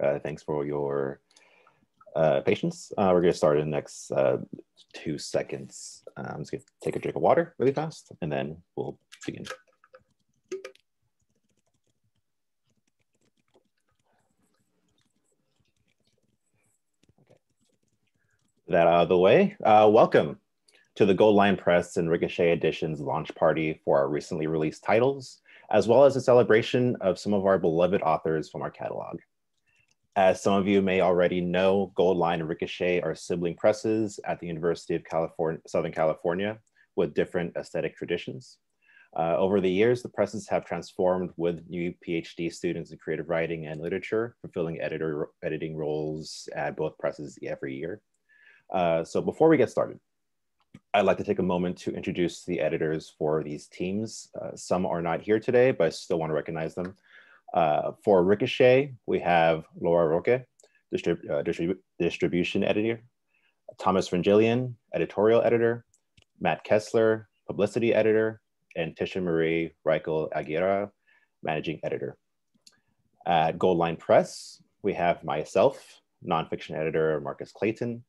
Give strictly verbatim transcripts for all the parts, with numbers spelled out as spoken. Uh, thanks for your uh, patience. Uh, we're going to start in the next uh, two seconds. Um, I'm just going to take a drink of water really fast, and then we'll begin. Okay. That out of the way. Uh, welcome to the Gold Line Press and Ricochet Editions launch party for our recently released titles, as well as a celebration of some of our beloved authors from our catalog. As some of you may already know, Gold Line and Ricochet are sibling presses at the University of California, Southern California, with different aesthetic traditions. Uh, over the years, the presses have transformed with new PhD students in creative writing and literature, fulfilling editor, editing roles at both presses every year. Uh, so before we get started, I'd like to take a moment to introduce the editors for these teams. Uh, some are not here today, but I still want to recognize them. Uh, for Ricochet, we have Laura Roque, distrib uh, distrib distribution editor, Thomas Rangilian, editorial editor, Matt Kessler, publicity editor, and Tisha Marie Reichel Aguirre, managing editor. At Gold Line Press, we have myself, nonfiction editor Marcus Clayton,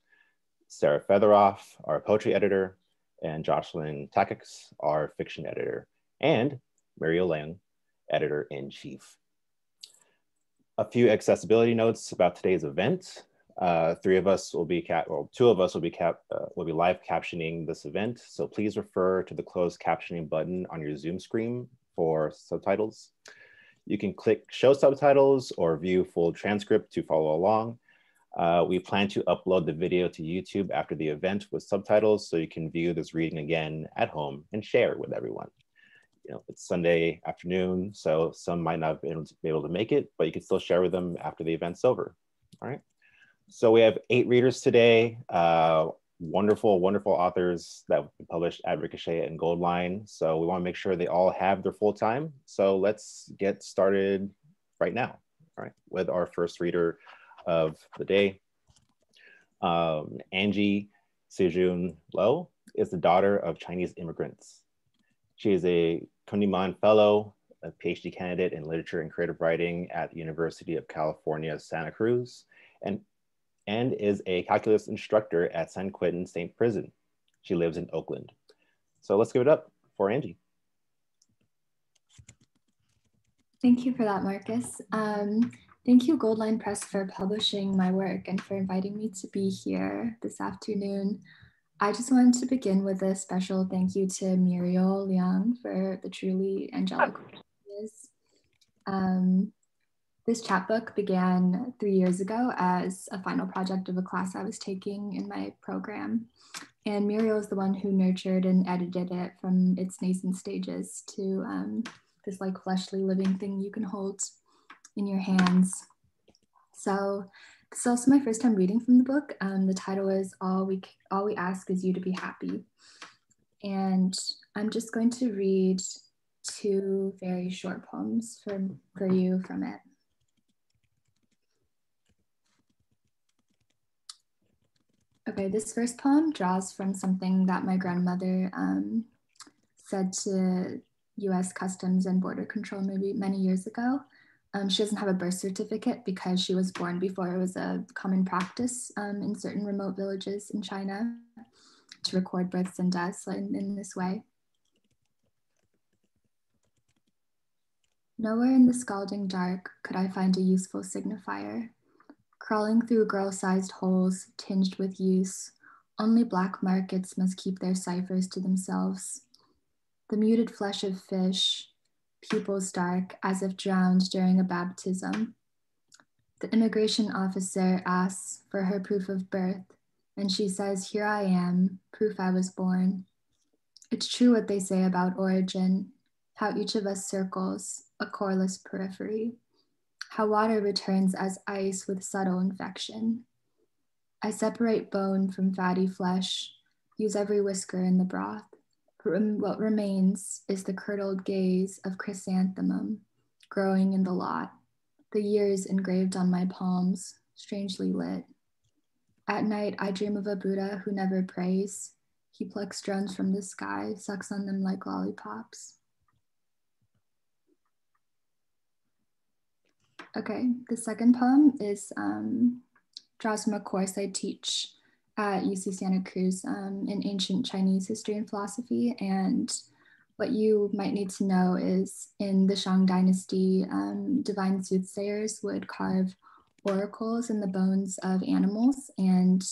Sarah Featheroff, our poetry editor, and Jocelyn Takacs, our fiction editor, and Muriel Liang, editor-in-chief. A few accessibility notes about today's event. Uh, three of us will be, cap well, two of us will be, cap uh, will be live captioning this event, so please refer to the closed captioning button on your Zoom screen for subtitles. You can click show subtitles or view full transcript to follow along. Uh, we plan to upload the video to YouTube after the event with subtitles, so you can view this reading again at home and share it with everyone. You know, it's Sunday afternoon, so some might not be able to make it, but you can still share with them after the event's over. All right. So we have eight readers today, uh, wonderful, wonderful authors that have been published at Ricochet and Gold Line. So we want to make sure they all have their full time. So let's get started right now, all right, with our first reader of the day. Um, Angie Sijun Lou is the daughter of Chinese immigrants. She is a Kundiman fellow, a PhD candidate in literature and creative writing at the University of California, Santa Cruz, and, and is a calculus instructor at San Quentin State Prison. She lives in Oakland. So let's give it up for Angie. Thank you for that, Marcus. Um, thank you, Gold Line Press, for publishing my work and for inviting me to be here this afternoon. I just wanted to begin with a special thank you to Muriel Liang for the truly angelic pages. Um, this chapbook began three years ago as a final project of a class I was taking in my program. And Muriel is the one who nurtured and edited it from its nascent stages to um, this like fleshly living thing you can hold in your hands. So this is also my first time reading from the book. Um, the title is All We All We Ask Is You to Be Happy. And I'm just going to read two very short poems for, for you from it. Okay, this first poem draws from something that my grandmother um, said to U S Customs and Border Control maybe many years ago. Um, she doesn't have a birth certificate because she was born before it was a common practice um, in certain remote villages in China to record births and deaths in, in this way. Nowhere in the scalding dark could I find a useful signifier. Crawling through girl-sized holes tinged with use, only black markets must keep their ciphers to themselves. The muted flesh of fish, pupils dark as if drowned during a baptism. The immigration officer asks for her proof of birth, and she says, "Here I am, proof I was born." It's true what they say about origin, how each of us circles a coreless periphery, how water returns as ice with subtle infection. I separate bone from fatty flesh, use every whisker in the broth. What remains is the curdled gaze of chrysanthemum growing in the lot, the years engraved on my palms, strangely lit. At night, I dream of a Buddha who never prays. He plucks drones from the sky, sucks on them like lollipops. Okay, the second poem is um, Drasma course I teach at U C Santa Cruz um, in ancient Chinese history and philosophy. And what you might need to know is in the Shang Dynasty, um, divine soothsayers would carve oracles in the bones of animals and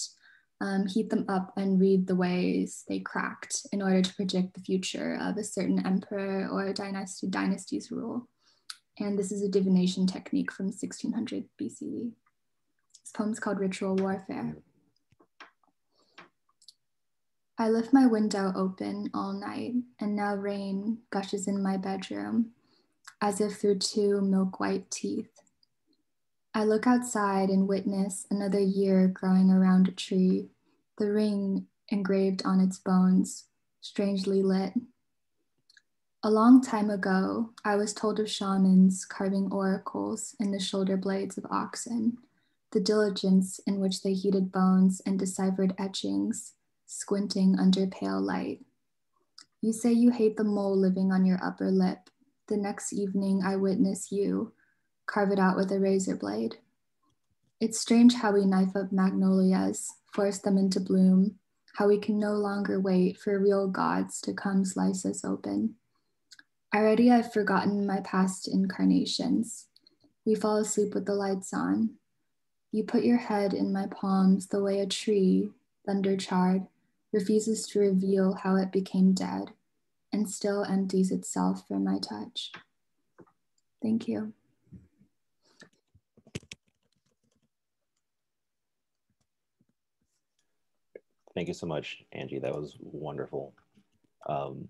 um, heat them up and read the ways they cracked in order to predict the future of a certain emperor or dynasty dynasty's rule. And this is a divination technique from sixteen hundred B C E. This poem's called Ritual Warfare. I left my window open all night, and now rain gushes in my bedroom as if through two milk-white teeth. I look outside and witness another year growing around a tree, the ring engraved on its bones, strangely lit. A long time ago, I was told of shamans carving oracles in the shoulder blades of oxen, the diligence in which they heated bones and deciphered etchings, squinting under pale light. You say you hate the mole living on your upper lip. The next evening I witness you carve it out with a razor blade. It's strange how we knife up magnolias, force them into bloom, how we can no longer wait for real gods to come slice us open. Already I've forgotten my past incarnations. We fall asleep with the lights on. You put your head in my palms the way a tree, thunder-charred, refuses to reveal how it became dead and still empties itself for my touch. Thank you. Thank you so much, Angie. That was wonderful. Um,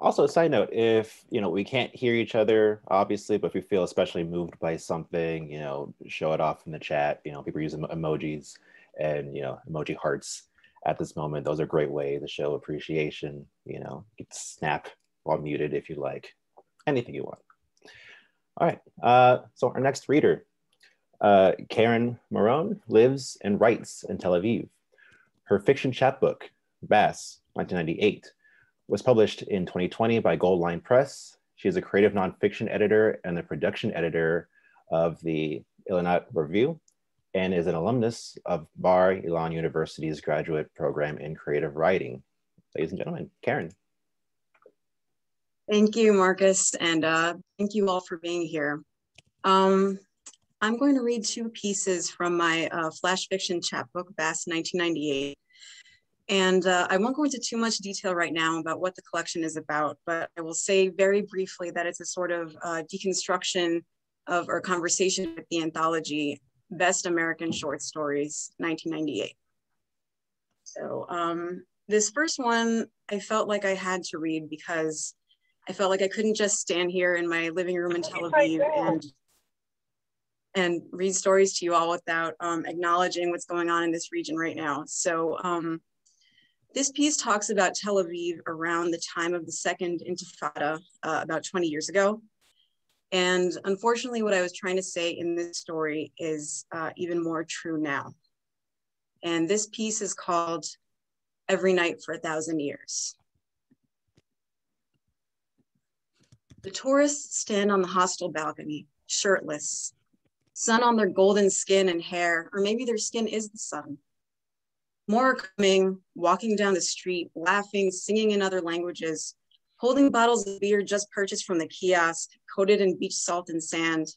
also, a side note, if, you know, we can't hear each other, obviously, but if you feel especially moved by something, you know, show it off in the chat. You know, people use emojis and, you know, emoji hearts at this moment. Those are great ways to show appreciation. You know, you can snap while muted if you like, anything you want. All right, uh, so our next reader, uh, Karen Marone, lives and writes in Tel Aviv. Her fiction chapbook, Vast nineteen ninety-eight, was published in twenty twenty by Gold Line Press. She is a creative nonfiction editor and the production editor of the Ilanot Review, and is an alumnus of Bar Ilan University's graduate program in creative writing. Ladies and gentlemen, Karen. Thank you, Marcus, and uh, thank you all for being here. Um, I'm going to read two pieces from my uh, flash fiction chapbook, Vast nineteen ninety-eight. And uh, I won't go into too much detail right now about what the collection is about, but I will say very briefly that it's a sort of uh, deconstruction of our conversation with the anthology, Best American Short Stories, nineteen ninety-eight. So um, this first one, I felt like I had to read because I felt like I couldn't just stand here in my living room in Tel Aviv and, and read stories to you all without um, acknowledging what's going on in this region right now. So um, this piece talks about Tel Aviv around the time of the Second Intifada, uh, about twenty years ago. And unfortunately, what I was trying to say in this story is uh, even more true now. And this piece is called Every Night for a Thousand Years. The tourists stand on the hostel balcony, shirtless, sun on their golden skin and hair, or maybe their skin is the sun. More are coming, walking down the street, laughing, singing in other languages, holding bottles of beer just purchased from the kiosk, coated in beach salt and sand,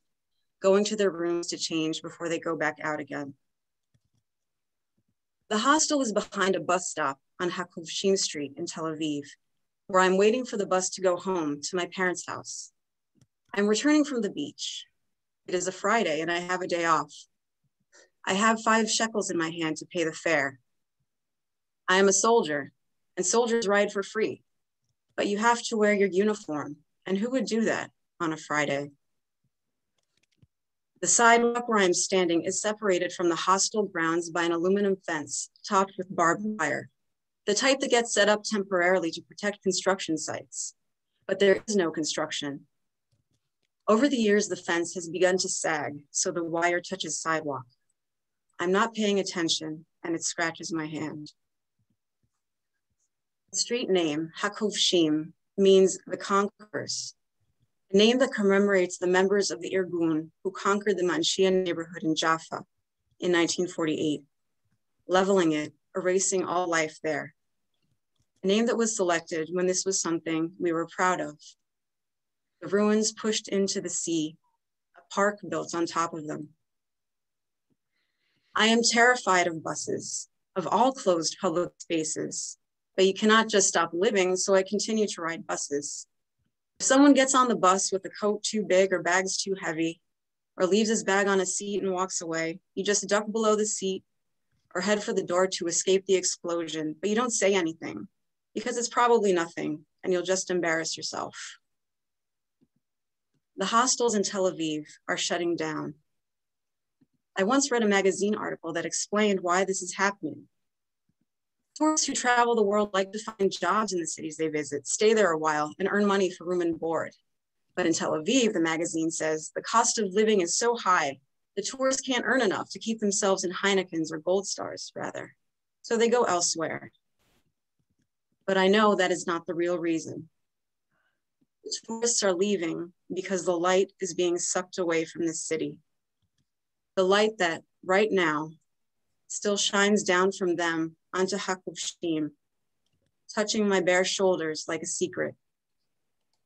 going to their rooms to change before they go back out again. The hostel is behind a bus stop on Hakovshim Street in Tel Aviv, where I'm waiting for the bus to go home to my parents' house. I'm returning from the beach. It is a Friday and I have a day off. I have five shekels in my hand to pay the fare. I am a soldier, and soldiers ride for free. But you have to wear your uniform, and who would do that on a Friday? The sidewalk where I'm standing is separated from the hostel grounds by an aluminum fence topped with barbed wire, the type that gets set up temporarily to protect construction sites. But there is no construction. Over the years, the fence has begun to sag, so the wire touches sidewalk. I'm not paying attention, and it scratches my hand. The street name, Hakovshim, means the conquerors. a name that commemorates the members of the Irgun who conquered the Manshia neighborhood in Jaffa in nineteen forty-eight, leveling it, erasing all life there. A name that was selected when this was something we were proud of. The ruins pushed into the sea, a park built on top of them. I am terrified of buses, of all closed public spaces, but you cannot just stop living, so I continue to ride buses. If someone gets on the bus with a coat too big or bags too heavy, or leaves his bag on a seat and walks away, you just duck below the seat or head for the door to escape the explosion, but you don't say anything because it's probably nothing and you'll just embarrass yourself. The hostels in Tel Aviv are shutting down. I once read a magazine article that explained why this is happening. Tourists who travel the world like to find jobs in the cities they visit, stay there a while, and earn money for room and board. But in Tel Aviv, the magazine says, the cost of living is so high, the tourists can't earn enough to keep themselves in Heinekens or Gold Stars, rather. So they go elsewhere. But I know that is not the real reason. The tourists are leaving because the light is being sucked away from this city. The light that, right now, still shines down from them onto Hakovshim, touching my bare shoulders like a secret.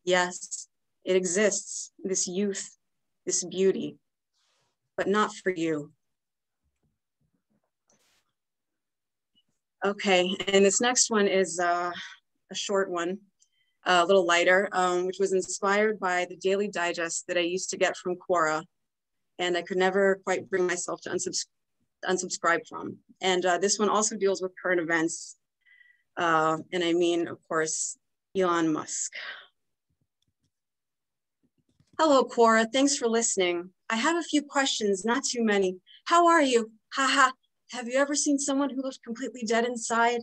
Yes, it exists, this youth, this beauty, but not for you. Okay, and this next one is uh, a short one, a little lighter, um, which was inspired by the daily digest that I used to get from Quora, and I could never quite bring myself to unsubscribe unsubscribe from. And uh, this one also deals with current events. Uh, and I mean, of course, Elon Musk. Hello, Quora, thanks for listening. I have a few questions, not too many. How are you? Haha, have you ever seen someone who looked completely dead inside?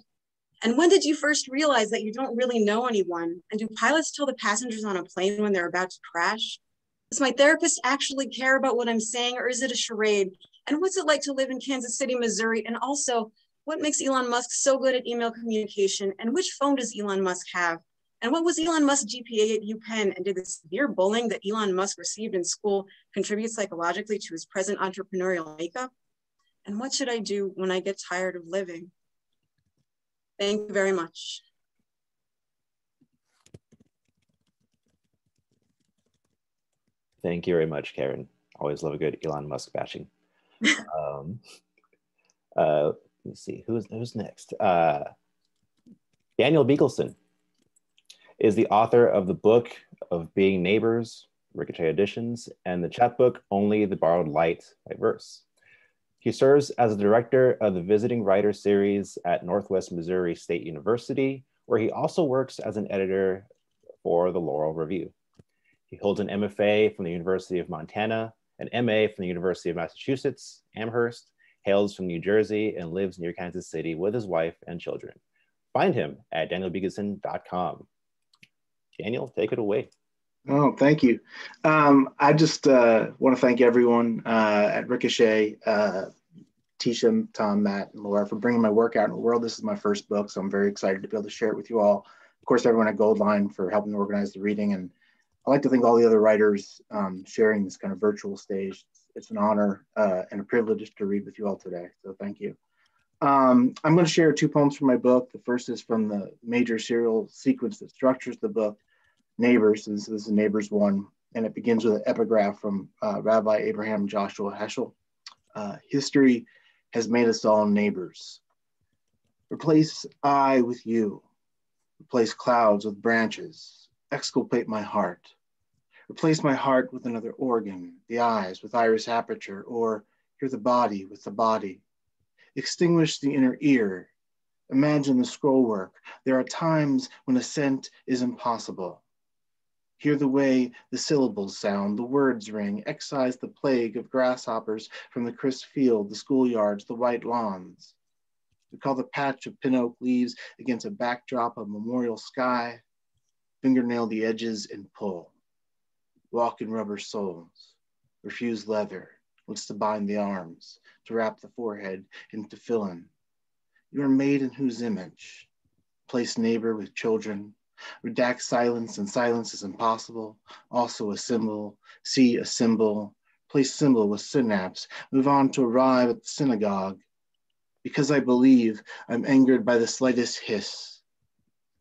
And when did you first realize that you don't really know anyone? And do pilots tell the passengers on a plane when they're about to crash? Does my therapist actually care about what I'm saying, or is it a charade? And what's it like to live in Kansas City, Missouri? And also, what makes Elon Musk so good at email communication? And which phone does Elon Musk have? And what was Elon Musk's G P A at UPenn? And did the severe bullying that Elon Musk received in school contribute psychologically to his present entrepreneurial makeup? And what should I do when I get tired of living? Thank you very much. Thank you very much, Karen. Always love a good Elon Musk bashing. um, uh, let me see, who's, who's next? Uh, Daniel Biegelson is the author of the book of Being Neighbors, Ricochet Editions, and the chapbook Only the Borrowed Light by Verse. He serves as the director of the Visiting Writer Series at Northwest Missouri State University, where he also works as an editor for the Laurel Review. He holds an M F A from the University of Montana, an M A from the University of Massachusetts, Amherst, hails from New Jersey, and lives near Kansas City with his wife and children. Find him at daniel biegelson dot com. Daniel, take it away. Oh, thank you. Um, I just uh, want to thank everyone uh, at Ricochet, uh, Tisha, Tom, Matt, and Laura for bringing my work out in the world. This is my first book, so I'm very excited to be able to share it with you all. Of course, everyone at Gold Line for helping organize the reading, and I'd like to thank all the other writers um, sharing this kind of virtual stage. It's an honor uh, and a privilege to read with you all today, so thank you. Um, I'm going to share two poems from my book. The first is from the major serial sequence that structures the book, Neighbors, and so this is Neighbors one, and it begins with an epigraph from uh, Rabbi Abraham Joshua Heschel. Uh, History has made us all neighbors. Replace I with you, replace clouds with branches, exculpate my heart. Replace my heart with another organ, the eyes with iris aperture, or hear the body with the body. Extinguish the inner ear. Imagine the scrollwork. There are times when assent is impossible. Hear the way the syllables sound, the words ring. Excise the plague of grasshoppers from the crisp field, the schoolyards, the white lawns. Recall the patch of pin oak leaves against a backdrop of memorial sky. Fingernail the edges and pull. Walk in rubber soles. Refuse leather. What's to bind the arms, to wrap the forehead, and to fill in. You are made in whose image? Place neighbor with children. Redact silence and silence is impossible. Also a symbol, see a symbol, place symbol with synapse, move on to arrive at the synagogue. Because I believe, I'm angered by the slightest hiss.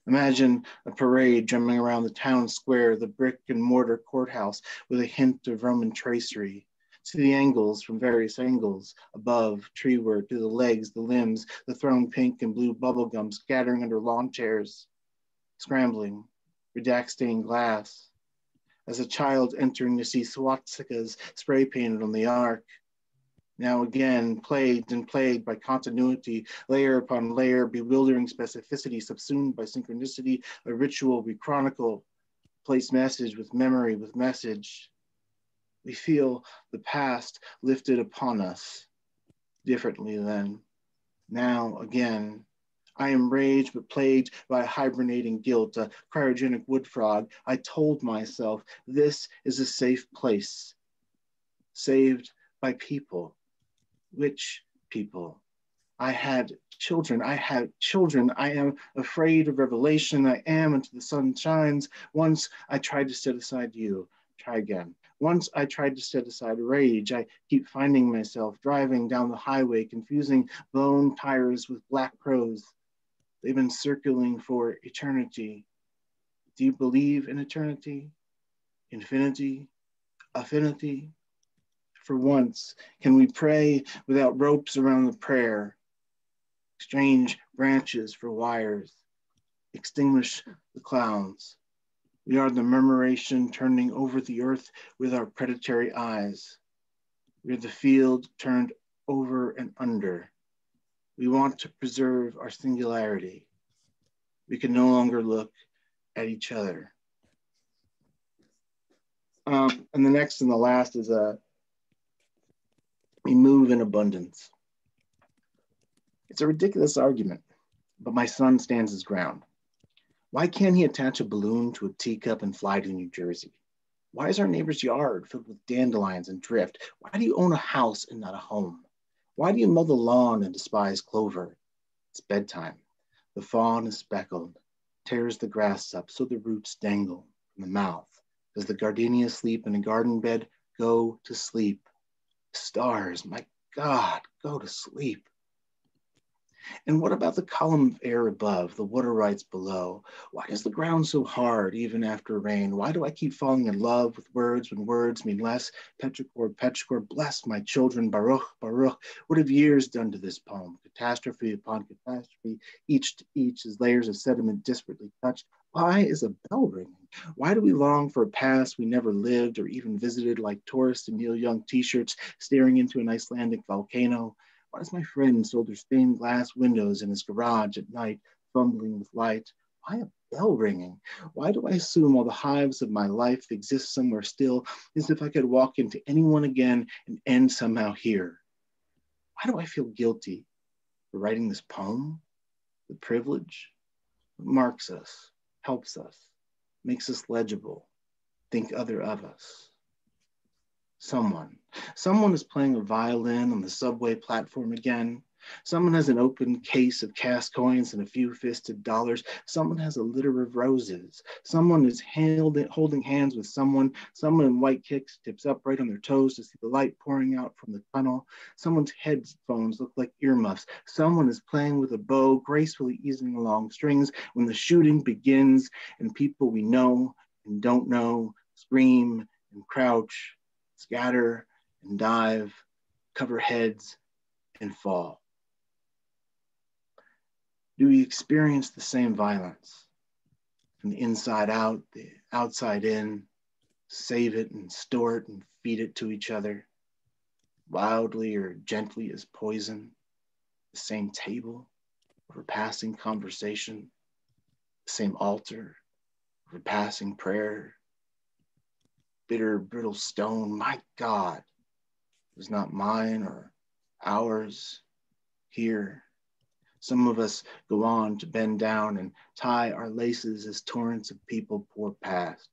Imagine a parade jumping around the town square, the brick and mortar courthouse with a hint of Roman tracery. See the angles from various angles, above, treeward, to the legs, the limbs, the thrown pink and blue bubblegum scattering under lawn chairs. Scrambling, redact stained glass. As a child entering to see swastikas spray painted on the ark. Now again, plagued and plagued by continuity, layer upon layer, bewildering specificity subsumed by synchronicity, a ritual we chronicle, place message with memory with message. We feel the past lifted upon us differently then. Now again, I am raged but plagued by hibernating guilt, a cryogenic wood frog. I told myself, this is a safe place, saved by people. Which people? I had children, I had children. I am afraid of revelation. I am until the sun shines. Once I tried to set aside you, try again. Once I tried to set aside rage, I keep finding myself driving down the highway, confusing blown tires with black crows. They've been circling for eternity. Do you believe in eternity? Infinity? Affinity? For once, can we pray without ropes around the prayer? Exchange branches for wires. Extinguish the clowns. We are the murmuration turning over the earth with our predatory eyes. We are the field turned over and under. We want to preserve our singularity. We can no longer look at each other. Um, and the next and the last is a, we move in abundance. It's a ridiculous argument, but my son stands his ground. Why can't he attach a balloon to a teacup and fly to New Jersey? Why is our neighbor's yard filled with dandelions and drift? Why do you own a house and not a home? Why do you mow the lawn and despise clover? It's bedtime. The fawn is speckled, tears the grass up so the roots dangle from the mouth. Does the gardenia sleep in a garden bed? Go to sleep. Stars, my God, go to sleep. And what about the column of air above, the water rights below? Why is the ground so hard even after rain? Why do I keep falling in love with words when words mean less? Petrichor, petrichor, bless my children, Baruch, Baruch. What have years done to this poem? Catastrophe upon catastrophe, each to each as layers of sediment disparately touched. Why is a bell ringing? Why do we long for a past we never lived or even visited, like tourists in Neil Young t-shirts staring into an Icelandic volcano? Why does my friend solder stained glass windows in his garage at night, fumbling with light? Why a bell ringing? Why do I assume all the hives of my life exist somewhere still, as if I could walk into anyone again and end somehow here? Why do I feel guilty for writing this poem? The privilege that marks us, helps us, makes us legible, think other of us. Someone. Someone is playing a violin on the subway platform again. Someone has an open case of cast coins and a few fisted dollars. Someone has a litter of roses. Someone is held, holding hands with someone. Someone in white kicks tips upright on their toes to see the light pouring out from the tunnel. Someone's headphones look like earmuffs. Someone is playing with a bow, gracefully easing along strings when the shooting begins and people we know and don't know scream and crouch, scatter and dive, cover heads and fall. Do we experience the same violence? From the inside out, the outside in, save it and store it and feed it to each other, wildly or gently as poison, the same table over passing conversation, the same altar over passing prayer, bitter, brittle stone, my God, it was not mine or ours here. Some of us go on to bend down and tie our laces as torrents of people pour past.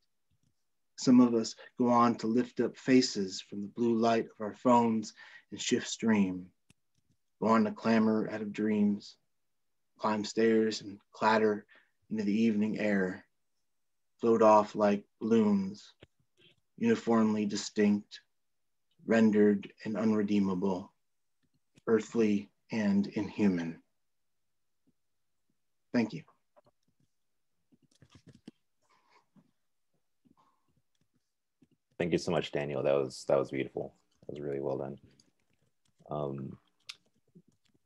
Some of us go on to lift up faces from the blue light of our phones and shift stream, go on to clamor out of dreams, climb stairs and clatter into the evening air, float off like balloons, uniformly distinct, rendered and unredeemable, earthly and inhuman. Thank you. Thank you so much, Daniel. That was, that was beautiful. That was really well done. Um,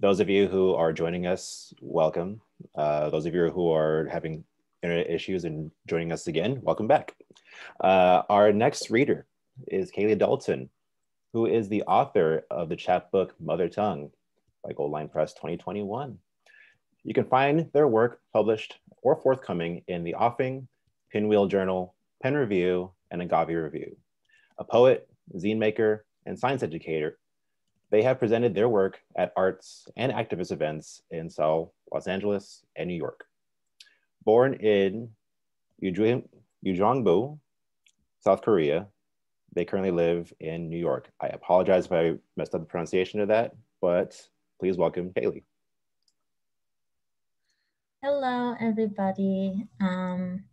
those of you who are joining us, welcome. Uh, those of you who are having internet issues and joining us again, welcome back. Uh, our next reader is Chaelee Dalton, who is the author of the chapbook Mother Tongue by Gold Line Press twenty twenty-one. You can find their work published or forthcoming in The Offing, Pinwheel Journal, Pen Review, and Agave Review. A poet, zine maker, and science educator, they have presented their work at arts and activist events in Seoul, Los Angeles, and New York. Born in Ujeongbu, South Korea, they currently live in New York. I apologize if I messed up the pronunciation of that, but please welcome Chaelee. Hello, everybody. Um,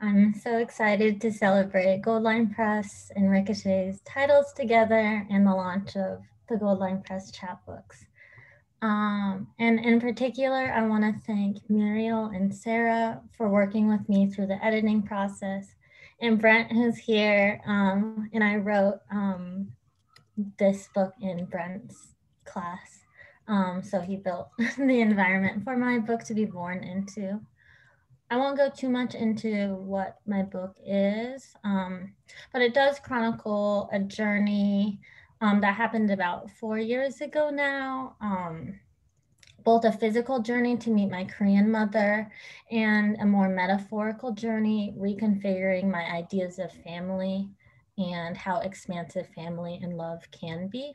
I'm so excited to celebrate Gold Line Press and Ricochet's titles together and the launch of the Gold Line Press chapbooks. Um, and in particular, I want to thank Muriel and Sarah for working with me through the editing process, and Brent, who's here, um, and I wrote um, this book in Brent's class. Um, so he built the environment for my book to be born into. I won't go too much into what my book is, um, but it does chronicle a journey um, that happened about four years ago now. Um, both a physical journey to meet my Korean mother and a more metaphorical journey, reconfiguring my ideas of family and how expansive family and love can be.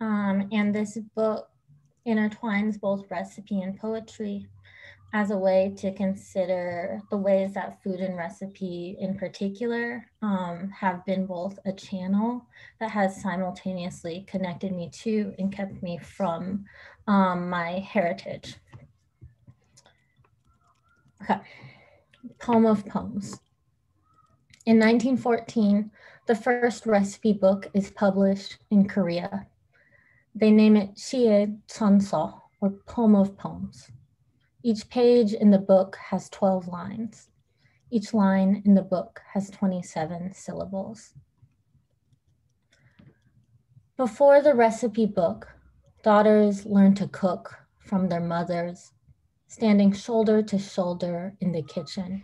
Um, and this book intertwines both recipe and poetry as a way to consider the ways that food and recipe in particular um, have been both a channel that has simultaneously connected me to and kept me from um, my heritage. Okay, Poem of Poems. In nineteen fourteen, the first recipe book is published in Korea. They name it Siye Chonso, or Poem of Poems. Each page in the book has twelve lines. Each line in the book has twenty-seven syllables. Before the recipe book, daughters learn to cook from their mothers, standing shoulder to shoulder in the kitchen,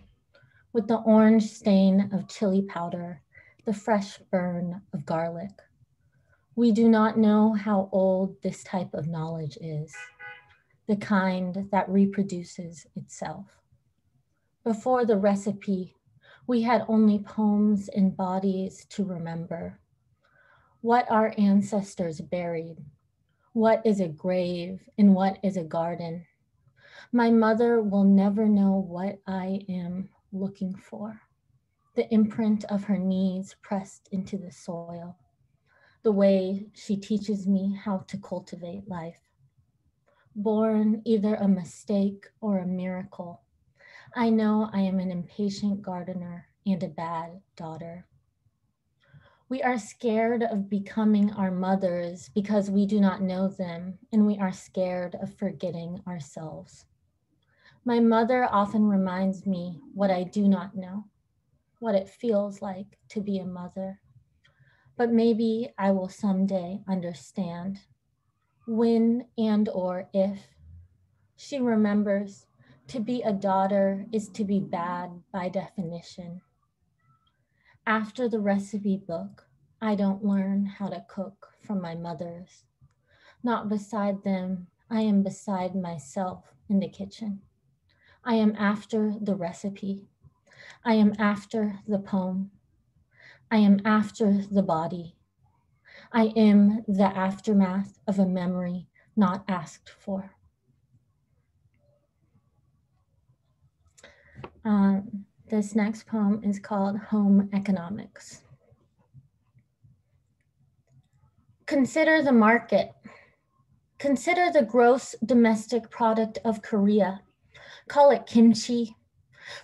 with the orange stain of chili powder, the fresh burn of garlic. We do not know how old this type of knowledge is, the kind that reproduces itself. Before the recipe, we had only poems and bodies to remember. What our ancestors buried, what is a grave and what is a garden? My mother will never know what I am looking for. The imprint of her knees pressed into the soil, the way she teaches me how to cultivate life. Born either a mistake or a miracle, I know I am an impatient gardener and a bad daughter. We are scared of becoming our mothers because we do not know them, and we are scared of forgetting ourselves. My mother often reminds me what I do not know, what it feels like to be a mother. But maybe I will someday understand. When and or if she remembers, to be a daughter is to be bad by definition. After the recipe book, I don't learn how to cook from my mothers. Not beside them, I am beside myself in the kitchen. I am after the recipe. I am after the poem. I am after the body. I am the aftermath of a memory not asked for. Um, this next poem is called Home Economics. Consider the market. Consider the gross domestic product of Korea. Call it kimchi.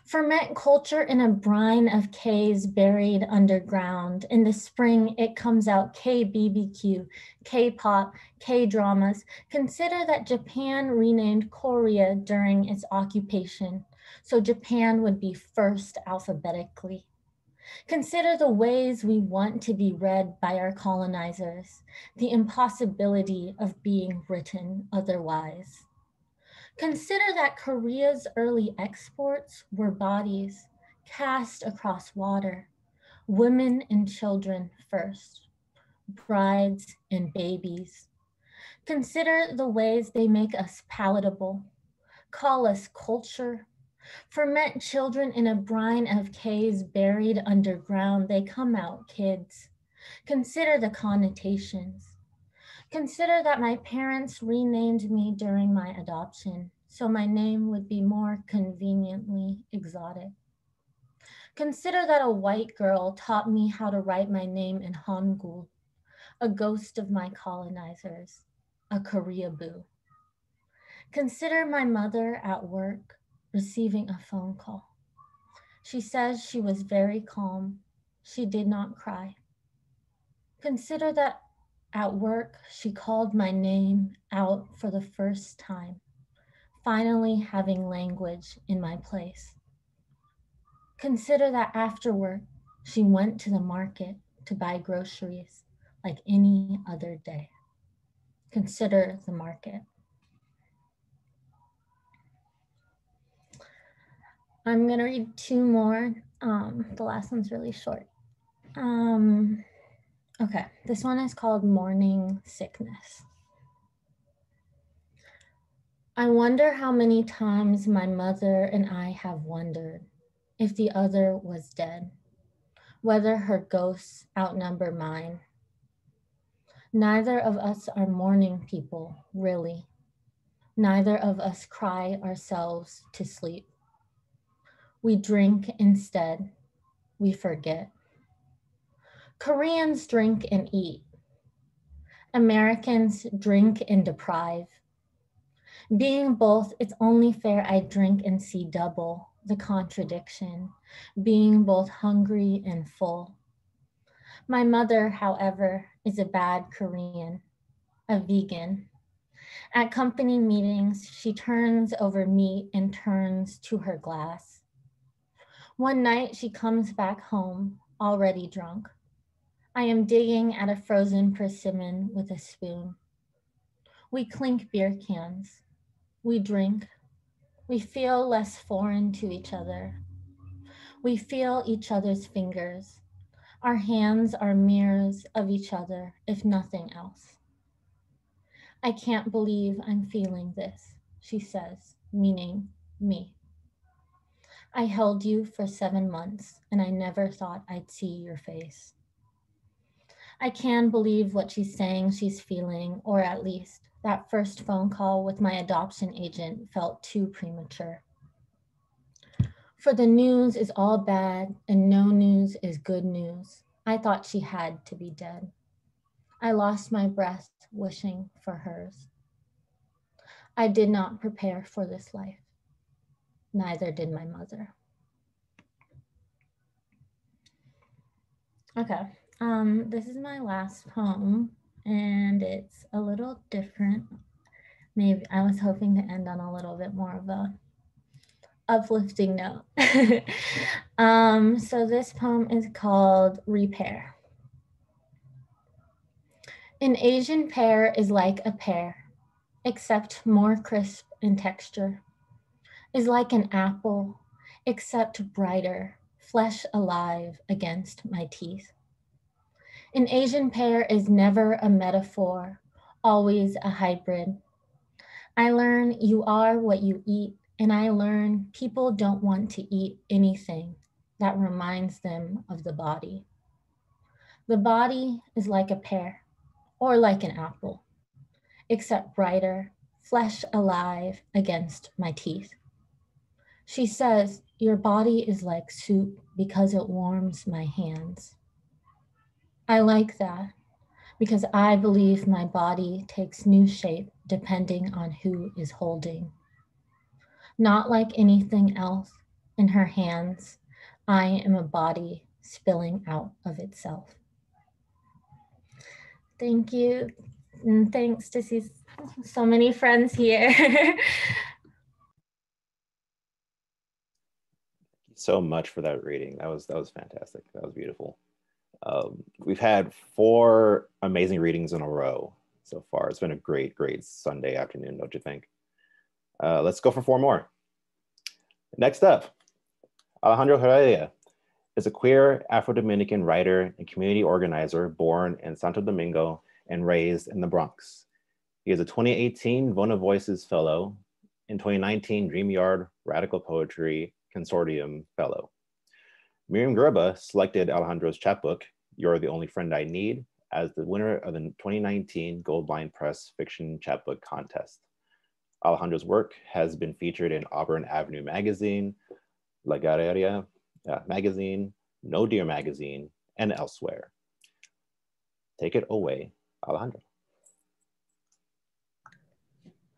Ferment culture in a brine of K's buried underground. In the spring, it comes out K B B Q, K-pop, K-dramas. Consider that Japan renamed Korea during its occupation, so Japan would be first alphabetically. Consider the ways we want to be read by our colonizers, the impossibility of being written otherwise. Consider that Korea's early exports were bodies cast across water, women and children first, brides and babies. Consider the ways they make us palatable, call us culture. Ferment children in a brine of K's buried underground, they come out kids. Consider the connotations. Consider that my parents renamed me during my adoption, so my name would be more conveniently exotic. Consider that a white girl taught me how to write my name in Hangul, a ghost of my colonizers, a Koreaboo. Consider my mother at work, receiving a phone call. She says she was very calm. She did not cry. Consider that at work, she called my name out for the first time, finally having language in my place. Consider that after work, she went to the market to buy groceries like any other day. Consider the market. I'm gonna read two more. Um, the last one's really short. Um, okay, this one is called Morning Sickness. I wonder how many times my mother and I have wondered if the other was dead, whether her ghosts outnumber mine. Neither of us are morning people, really. Neither of us cry ourselves to sleep. We drink instead, we forget. Koreans drink and eat. Americans drink and deprive. Being both, it's only fair I drink and see double, the contradiction, being both hungry and full. My mother, however, is a bad Korean, a vegan. At company meetings, she turns over meat and turns to her glass. One night, she comes back home, already drunk. I am digging at a frozen persimmon with a spoon. We clink beer cans. We drink. We feel less foreign to each other. We feel each other's fingers. Our hands are mirrors of each other, if nothing else. I can't believe I'm feeling this, she says, meaning me. I held you for seven months and I never thought I'd see your face. I can believe what she's saying she's feeling, or at least that first phone call with my adoption agent felt too premature. For the news is all bad and no news is good news. I thought she had to be dead. I lost my breath wishing for hers. I did not prepare for this life. Neither did my mother. Okay, um, this is my last poem and it's a little different. Maybe I was hoping to end on a little bit more of a uplifting note. um, so this poem is called Repair. An Asian pear is like a pear, except more crisp in texture. Is like an apple, except brighter, flesh alive against my teeth. An Asian pear is never a metaphor, always a hybrid. I learn you are what you eat, and I learn people don't want to eat anything that reminds them of the body. The body is like a pear, or like an apple, except brighter, flesh alive against my teeth. She says, your body is like soup because it warms my hands. I like that because I believe my body takes new shape depending on who is holding. Not like anything else, in her hands, I am a body spilling out of itself. Thank you, and thanks to see so many friends here. Thank you so much for that reading. That was that was fantastic. That was beautiful. Um, we've had four amazing readings in a row so far. It's been a great, great Sunday afternoon, don't you think? Uh, let's go for four more. Next up, Alejandro Heredia is a queer Afro-Dominican writer and community organizer born in Santo Domingo and raised in the Bronx. He is a twenty eighteen Vona Voices Fellow and twenty nineteen Dreamyard Radical Poetry Consortium Fellow. Miriam Gerba selected Alejandro's chapbook, You're the Only Friend I Need, as the winner of the twenty nineteen Gold Line Press Fiction Chapbook Contest. Alejandro's work has been featured in Auburn Avenue Magazine, La Guerrilla uh, Magazine, No Deer Magazine, and elsewhere. Take it away, Alejandro.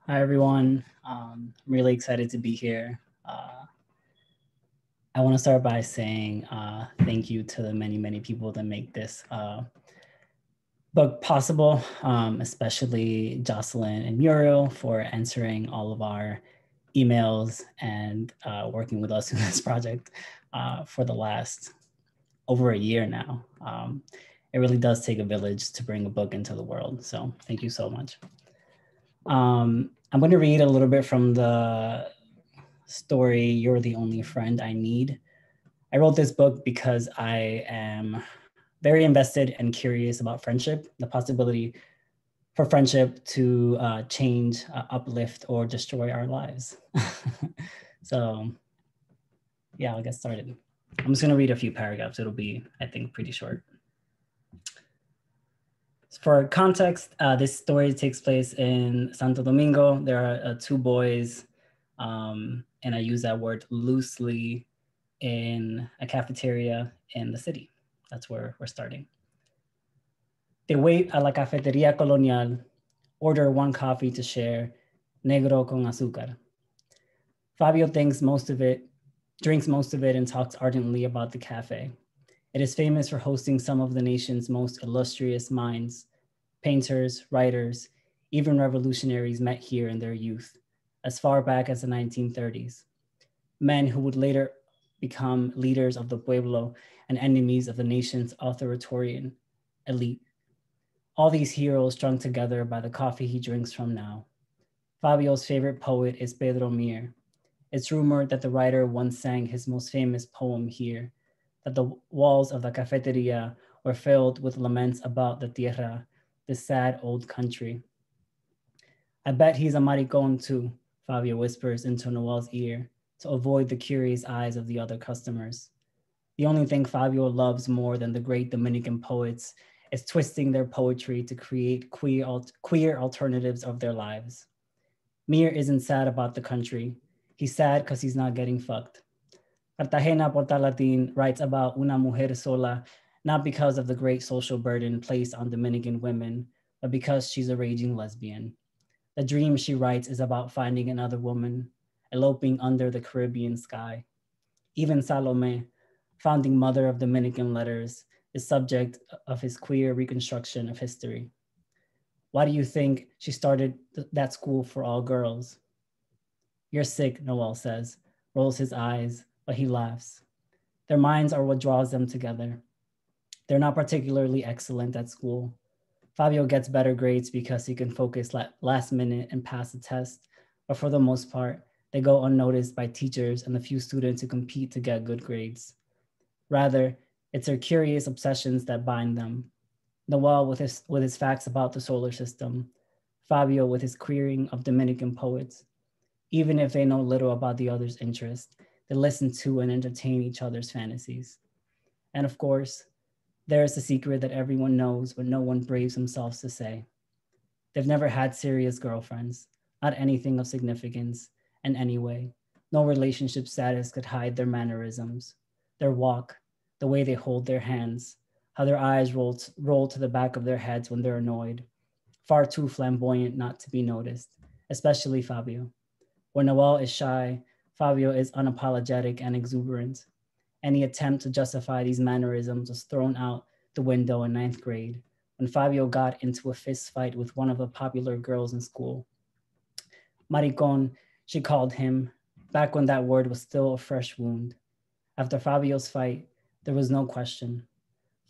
Hi, everyone. Um, I'm really excited to be here. Uh, I want to start by saying uh, thank you to the many, many people that make this uh, book possible, um, especially Jocelyn and Muriel for answering all of our emails and uh, working with us in this project uh, for the last over a year now. Um, it really does take a village to bring a book into the world. So thank you so much. Um, I'm going to read a little bit from the story, You're the Only Friend I Need. I wrote this book because I am very invested and curious about friendship, the possibility for friendship to uh, change, uh, uplift, or destroy our lives. So yeah, I'll get started. I'm just gonna read a few paragraphs. It'll be, I think, pretty short. For context, uh, this story takes place in Santo Domingo. There are uh, two boys, um, and I use that word loosely, in a cafeteria in the city. That's where we're starting. They wait at la cafetería colonial, order one coffee to share, negro con azúcar. Fabio thinks most of it, drinks most of it, and talks ardently about the cafe. It is famous for hosting some of the nation's most illustrious minds, painters, writers, even revolutionaries met here in their youth, as far back as the nineteen thirties. Men who would later become leaders of the pueblo and enemies of the nation's authoritarian elite. All these heroes strung together by the coffee he drinks from now. Fabio's favorite poet is Pedro Mir. It's rumored that the writer once sang his most famous poem here, that the walls of the cafeteria were filled with laments about the tierra, this sad old country. I bet he's a maricón too, Fabio whispers into Noel's ear to avoid the curious eyes of the other customers. The only thing Fabio loves more than the great Dominican poets is twisting their poetry to create queer, alt queer alternatives of their lives. Mir isn't sad about the country. He's sad because he's not getting fucked. Cartagena Portal Latin writes about una mujer sola, not because of the great social burden placed on Dominican women, but because she's a raging lesbian. The dream, she writes, is about finding another woman, eloping under the Caribbean sky. Even Salome, founding mother of Dominican letters, is subject of his queer reconstruction of history. Why do you think she started th that school for all girls? You're sick, Noel says, rolls his eyes, but he laughs. Their minds are what draws them together. They're not particularly excellent at school. Fabio gets better grades because he can focus la last minute and pass a test, but for the most part, they go unnoticed by teachers and the few students who compete to get good grades. Rather, it's their curious obsessions that bind them. Noel with his, with his facts about the solar system, Fabio with his queering of Dominican poets. Even if they know little about the other's interests, they listen to and entertain each other's fantasies. And of course, there is a secret that everyone knows but no one braves themselves to say. They've never had serious girlfriends, not anything of significance, and anyway, no relationship status could hide their mannerisms, their walk, the way they hold their hands, how their eyes roll to, roll to the back of their heads when they're annoyed, far too flamboyant not to be noticed, especially Fabio. When Noel is shy, Fabio is unapologetic and exuberant. Any attempt to justify these mannerisms was thrown out the window in ninth grade when Fabio got into a fist fight with one of the popular girls in school. Maricon, she called him, back when that word was still a fresh wound. After Fabio's fight, there was no question.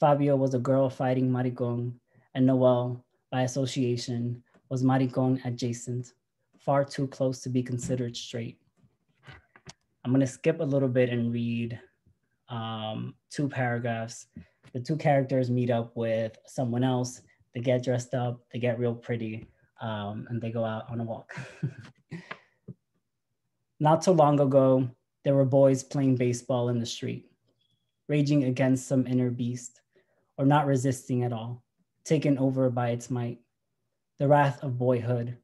Fabio was a girl fighting Maricon, and Noel, by association, was Maricon adjacent, far too close to be considered straight. I'm gonna skip a little bit and read um, two paragraphs. The two characters meet up with someone else, they get dressed up, they get real pretty, um, and they go out on a walk. Not so long ago, there were boys playing baseball in the street, raging against some inner beast, or not resisting at all, taken over by its might. The wrath of boyhood,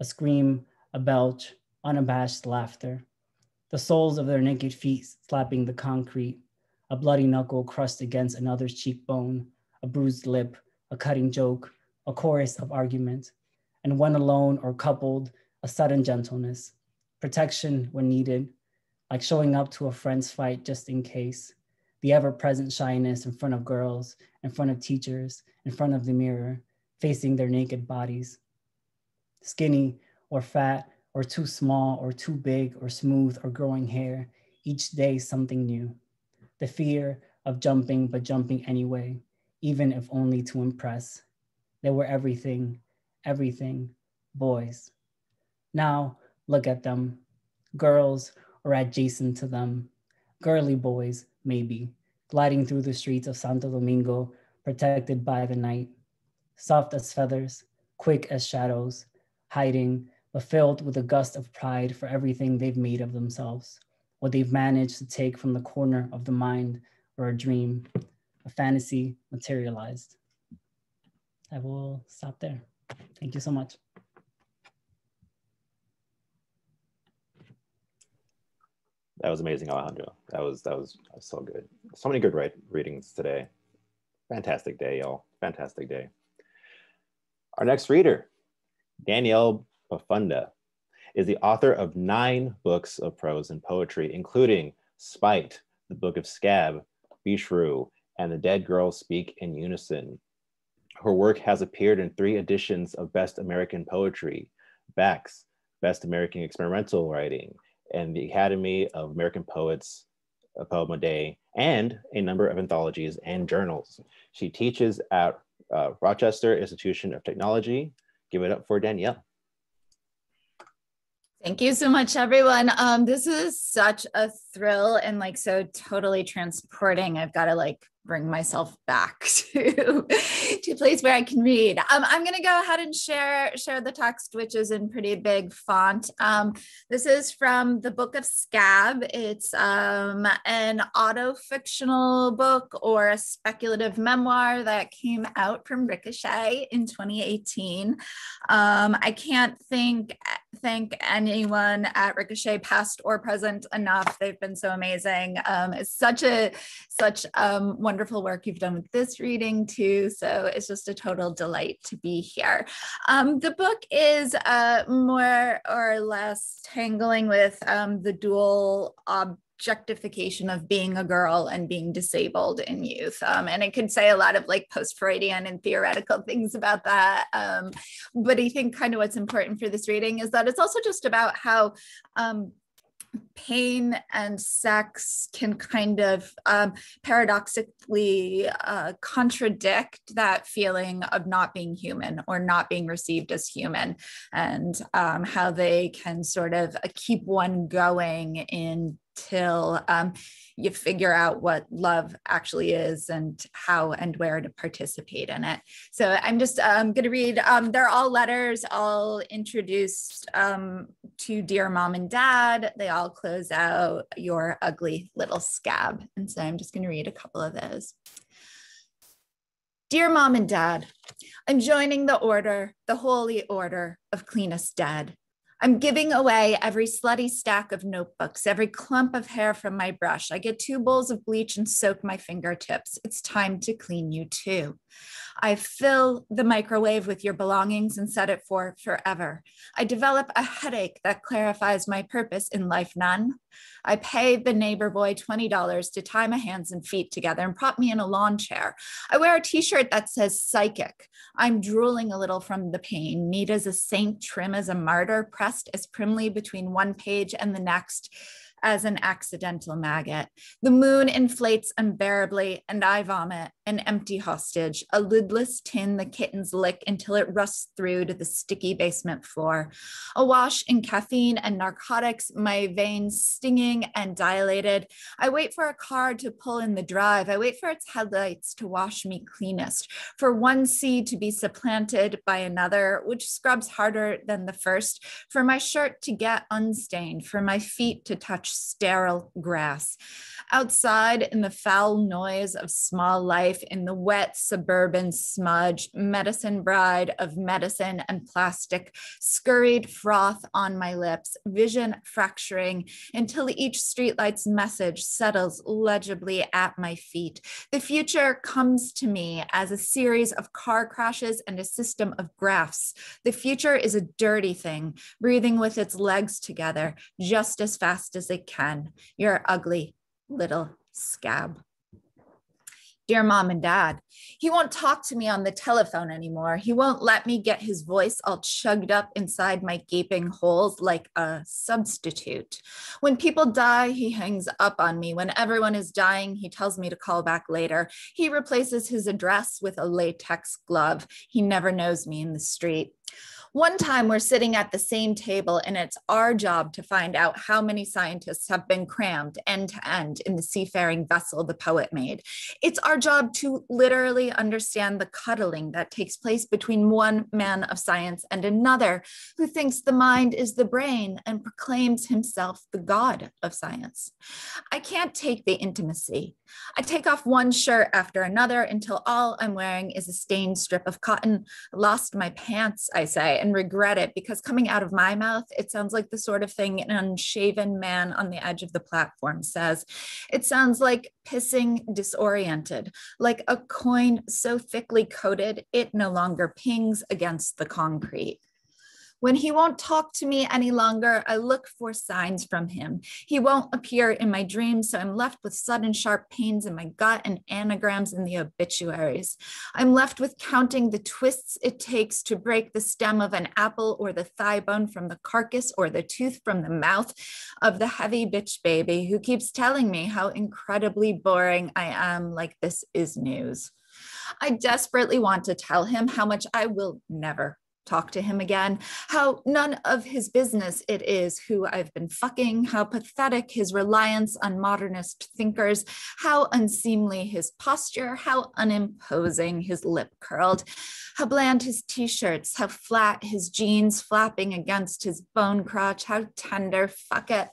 a scream, a belch, unabashed laughter, the soles of their naked feet slapping the concrete, a bloody knuckle crushed against another's cheekbone, a bruised lip, a cutting joke, a chorus of argument, and when alone or coupled, a sudden gentleness. Protection when needed, like showing up to a friend's fight just in case, the ever-present shyness in front of girls, in front of teachers, in front of the mirror, facing their naked bodies. Skinny or fat or too small or too big or smooth or growing hair, each day something new. The fear of jumping but jumping anyway, even if only to impress. They were everything, everything, boys. Now, look at them, girls or adjacent to them, girly boys, maybe, gliding through the streets of Santo Domingo, protected by the night, soft as feathers, quick as shadows, hiding, but filled with a gust of pride for everything they've made of themselves, what they've managed to take from the corner of the mind or a dream, a fantasy materialized. I will stop there. Thank you so much. That was amazing, Alejandro. That was that was so good. So many good write readings today. Fantastic day, y'all. Fantastic day. Our next reader, Danielle Pafunda, is the author of nine books of prose and poetry, including Spite, The Book of Scab, Bishru, and The Dead Girls Speak in Unison. Her work has appeared in three editions of Best American Poetry, Bax, Best American Experimental Writing, and the Academy of American Poets, Poema Day, and a number of anthologies and journals. She teaches at uh, Rochester Institution of Technology. Give it up for Danielle. Thank you so much, everyone. Um, this is such a thrill and like so totally transporting. I've got to like bring myself back to, to a place where I can read. Um, I'm going to go ahead and share, share the text, which is in pretty big font. Um, this is from the Book of Scab. It's um, an auto-fictional book or a speculative memoir that came out from Ricochet in twenty eighteen. Um, I can't think, thank anyone at Ricochet, past or present, enough. They've been so amazing. Um, it's such a, such um, wonderful wonderful work you've done with this reading too. So it's just a total delight to be here. Um, the book is uh, more or less tangling with um, the dual objectification of being a girl and being disabled in youth. Um, and I could say a lot of like post-Freudian and theoretical things about that. Um, but I think kind of what's important for this reading is that it's also just about how um, pain and sex can kind of um, paradoxically uh, contradict that feeling of not being human or not being received as human, and um, how they can sort of keep one going until um, you figure out what love actually is and how and where to participate in it. So I'm just um, going to read, um, they're all letters, all introduced um, to dear mom and dad. They all close out your ugly little scab. And so I'm just going to read a couple of those. Dear mom and dad, I'm joining the order, the holy order of cleanest dead. I'm giving away every slutty stack of notebooks, every clump of hair from my brush. I get two bowls of bleach and soak my fingertips. It's time to clean you too. I fill the microwave with your belongings and set it for forever. I develop a headache that clarifies my purpose in life none. I pay the neighbor boy twenty dollars to tie my hands and feet together and prop me in a lawn chair. I wear a t-shirt that says psychic. I'm drooling a little from the pain, neat as a saint, trim as a martyr, pressed as primly between one page and the next as an accidental maggot. The moon inflates unbearably and I vomit, an empty hostage, a lidless tin the kittens lick until it rusts through to the sticky basement floor. Awash in caffeine and narcotics, my veins stinging and dilated. I wait for a car to pull in the drive. I wait for its headlights to wash me cleanest, for one seed to be supplanted by another, which scrubs harder than the first, for my shirt to get unstained, for my feet to touch sterile grass. Outside, in the foul noise of small life, in the wet suburban smudge, medicine bride of medicine and plastic, scurried froth on my lips, vision fracturing until each streetlight's message settles legibly at my feet. The future comes to me as a series of car crashes and a system of graphs. The future is a dirty thing, breathing with its legs together, just as fast as it can. Your ugly little scab. Dear mom and dad, he won't talk to me on the telephone anymore. He won't let me get his voice all chugged up inside my gaping holes like a substitute. When people die, he hangs up on me. When everyone is dying, he tells me to call back later. He replaces his address with a latex glove. He never knows me in the street. One time we're sitting at the same table and it's our job to find out how many scientists have been crammed end to end in the seafaring vessel the poet made. It's our job to literally understand the cuddling that takes place between one man of science and another who thinks the mind is the brain and proclaims himself the god of science. I can't take the intimacy. I take off one shirt after another until all I'm wearing is a stained strip of cotton. Lost my pants, I say, and regret it because coming out of my mouth, it sounds like the sort of thing an unshaven man on the edge of the platform says. It sounds like pissing disoriented, like a coin so thickly coated, it no longer pings against the concrete. When he won't talk to me any longer, I look for signs from him. He won't appear in my dreams, so I'm left with sudden sharp pains in my gut and anagrams in the obituaries. I'm left with counting the twists it takes to break the stem of an apple or the thigh bone from the carcass or the tooth from the mouth of the heavy bitch baby who keeps telling me how incredibly boring I am, like this is news. I desperately want to tell him how much I will never talk to him again, how none of his business it is who I've been fucking, how pathetic his reliance on modernist thinkers, how unseemly his posture, how unimposing his lip curled, how bland his t-shirts, how flat his jeans flapping against his bone crotch, how tender, fuck it.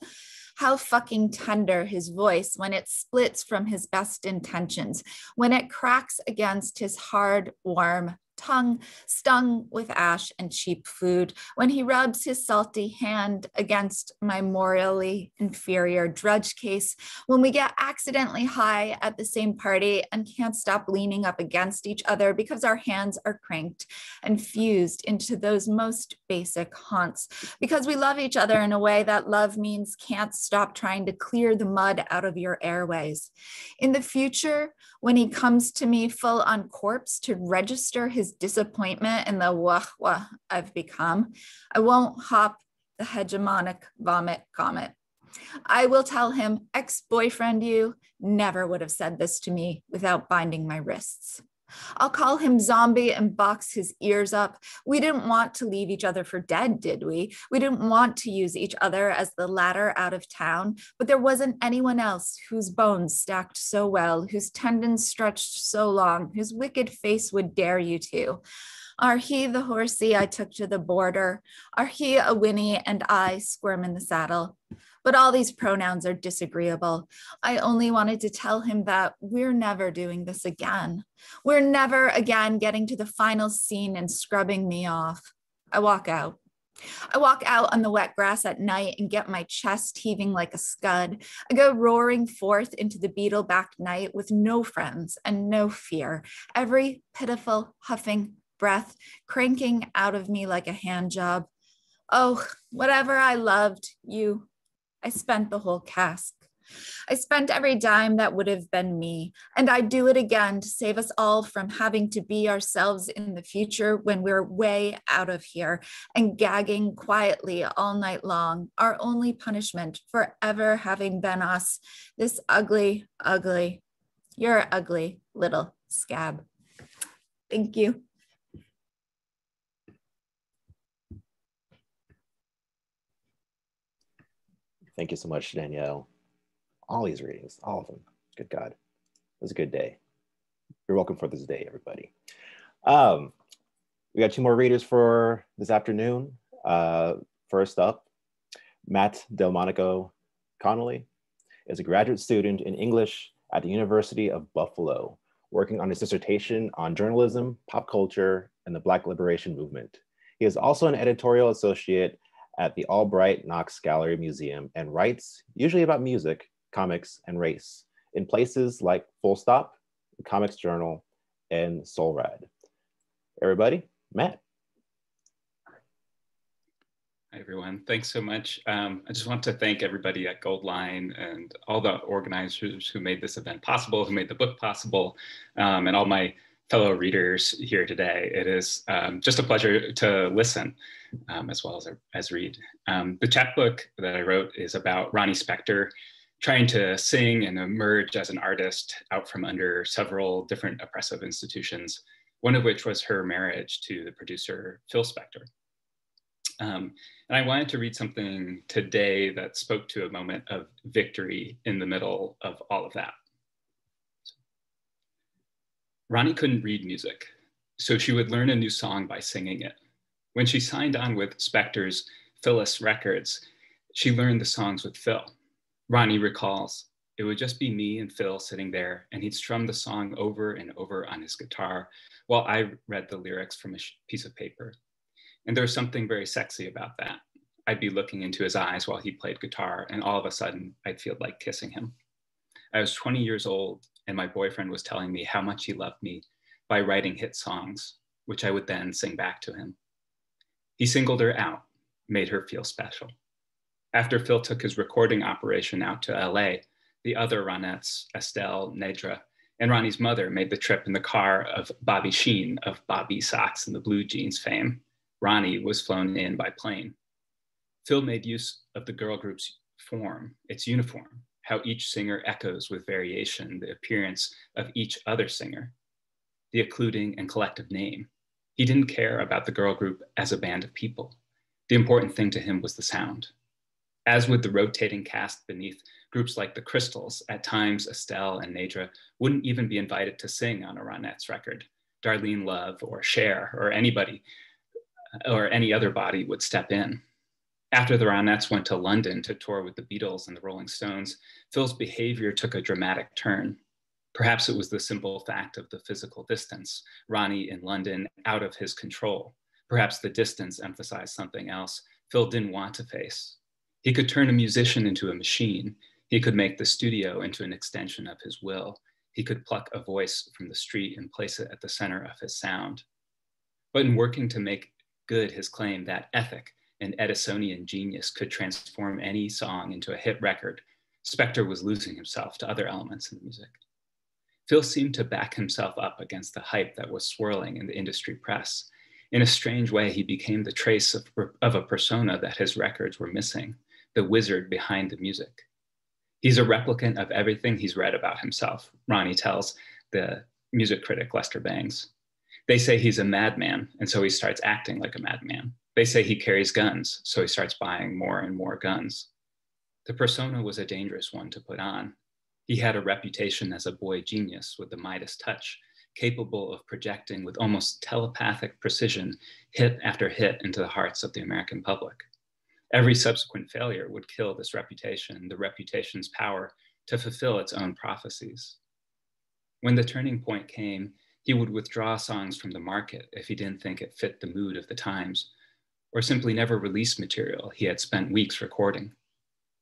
How fucking tender his voice when it splits from his best intentions, when it cracks against his hard, warm tongue stung with ash and cheap food, when he rubs his salty hand against my morally inferior drudge case, when we get accidentally high at the same party and can't stop leaning up against each other because our hands are cranked and fused into those most basic haunts, because we love each other in a way that love means can't stop trying to clear the mud out of your airways. In the future, when he comes to me full on corpse to register his disappointment and the wah wah I've become, I won't hop the hegemonic vomit comet. I will tell him, ex-boyfriend, you never would have said this to me without binding my wrists. I'll call him zombie and box his ears up. We didn't want to leave each other for dead, did we? We didn't want to use each other as the ladder out of town, but there wasn't anyone else whose bones stacked so well, whose tendons stretched so long, whose wicked face would dare you to. Are he the horsey I took to the border? Are he a whinny and I squirm in the saddle? But all these pronouns are disagreeable. I only wanted to tell him that we're never doing this again. We're never again getting to the final scene and scrubbing me off. I walk out. I walk out on the wet grass at night and get my chest heaving like a scud. I go roaring forth into the beetle-backed night with no friends and no fear, every pitiful huffing breath cranking out of me like a hand job. Oh, whatever I loved, you. I spent the whole cask. I spent every dime that would have been me, and I'd do it again to save us all from having to be ourselves in the future when we're way out of here and gagging quietly all night long, our only punishment for ever having been us, this ugly, ugly, you're ugly little scab. Thank you. Thank you so much, Danielle. All these readings, all of them. Good God, it was a good day. You're welcome for this day, everybody. Um, we got two more readers for this afternoon. Uh, first up, Matt Delmonico Connolly is a graduate student in English at the University of Buffalo, working on his dissertation on journalism, pop culture, and the Black Liberation Movement. He is also an editorial associate at the Albright Knox Gallery Museum and writes usually about music, comics, and race in places like Full Stop, the Comics Journal, and Solrad. Everybody, Matt. Hi, everyone. Thanks so much. Um, I just want to thank everybody at Gold Line and all the organizers who made this event possible, who made the book possible, um, and all my fellow readers here today. It is um, just a pleasure to listen um, as well as, as read. Um, the chapbook that I wrote is about Ronnie Spector trying to sing and emerge as an artist out from under several different oppressive institutions, one of which was her marriage to the producer Phil Spector. Um, and I wanted to read something today that spoke to a moment of victory in the middle of all of that. Ronnie couldn't read music, so she would learn a new song by singing it. When she signed on with Spector's Phyllis Records, she learned the songs with Phil. Ronnie recalls, it would just be me and Phil sitting there, and he'd strum the song over and over on his guitar while I read the lyrics from a piece of paper. And there was something very sexy about that. I'd be looking into his eyes while he played guitar, and all of a sudden, I'd feel like kissing him. I was twenty years old, and my boyfriend was telling me how much he loved me by writing hit songs, which I would then sing back to him. He singled her out, made her feel special. After Phil took his recording operation out to L A, the other Ronettes, Estelle, Nedra, and Ronnie's mother made the trip in the car of Bobby Sheen of Bobby Socks and the Blue Jeans fame. Ronnie was flown in by plane. Phil made use of the girl group's form, its uniform, how each singer echoes with variation the appearance of each other singer, the occluding and collective name. He didn't care about the girl group as a band of people. The important thing to him was the sound. As with the rotating cast beneath, groups like the Crystals, at times Estelle and Nedra wouldn't even be invited to sing on a Ronettes record. Darlene Love or Cher or anybody or any other body would step in. After the Ronettes went to London to tour with the Beatles and the Rolling Stones, Phil's behavior took a dramatic turn. Perhaps it was the simple fact of the physical distance, Ronnie in London out of his control. Perhaps the distance emphasized something else Phil didn't want to face. He could turn a musician into a machine. He could make the studio into an extension of his will. He could pluck a voice from the street and place it at the center of his sound. But in working to make good his claim that ethic, an Edisonian genius could transform any song into a hit record, Spector was losing himself to other elements in the music. Phil seemed to back himself up against the hype that was swirling in the industry press. In a strange way, he became the trace of, of a persona that his records were missing, the wizard behind the music. He's a replicant of everything he's read about himself, Ronnie tells the music critic Lester Bangs. They say he's a madman, and so he starts acting like a madman. They say he carries guns, so he starts buying more and more guns. The persona was a dangerous one to put on. He had a reputation as a boy genius with the Midas touch, capable of projecting with almost telepathic precision hit after hit into the hearts of the American public. Every subsequent failure would kill this reputation, the reputation's power to fulfill its own prophecies. When the turning point came, he would withdraw songs from the market if he didn't think it fit the mood of the times, or simply never released material he had spent weeks recording.